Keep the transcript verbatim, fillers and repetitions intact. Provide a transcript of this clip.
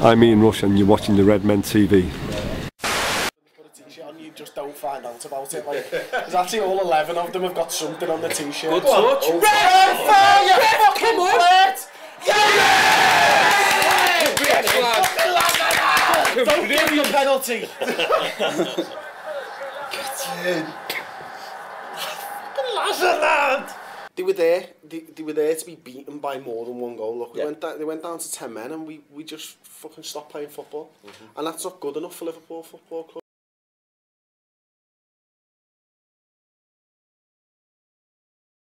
I'm Ian Rush and you're watching the Red Men T V. Just don't find out about it, like, because actually all eleven of them have got something on the t-shirt. Good touch! Red fire! Fucking red! Yes! Fucking don't give me a penalty! Get in! Fucking Lazar, lad! They were there, they, they were there to be beaten by more than one goal. Look, yeah. we went down, they went down to ten men and we, we just fucking stopped playing football. Mm-hmm. And that's not good enough for Liverpool Football Club.